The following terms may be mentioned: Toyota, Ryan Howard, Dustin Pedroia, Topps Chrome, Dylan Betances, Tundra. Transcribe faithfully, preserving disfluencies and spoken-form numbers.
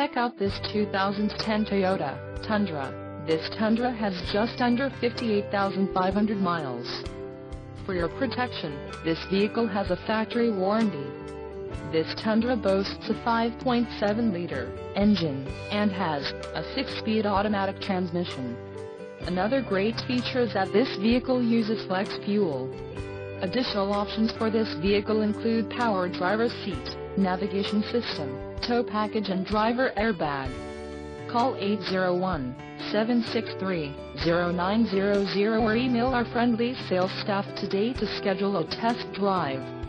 Check out this two thousand ten Toyota Tundra. This Tundra has just under fifty-eight thousand five hundred miles. For your protection, this vehicle has a factory warranty. This Tundra boasts a five point seven liter engine and has a six-speed automatic transmission. Another great feature is that this vehicle uses flex fuel. Additional options for this vehicle include power driver's seat, navigation system, tow package and driver airbag. Call eight zero one, seven six three, zero nine zero zero or email our friendly sales staff today to schedule a test drive.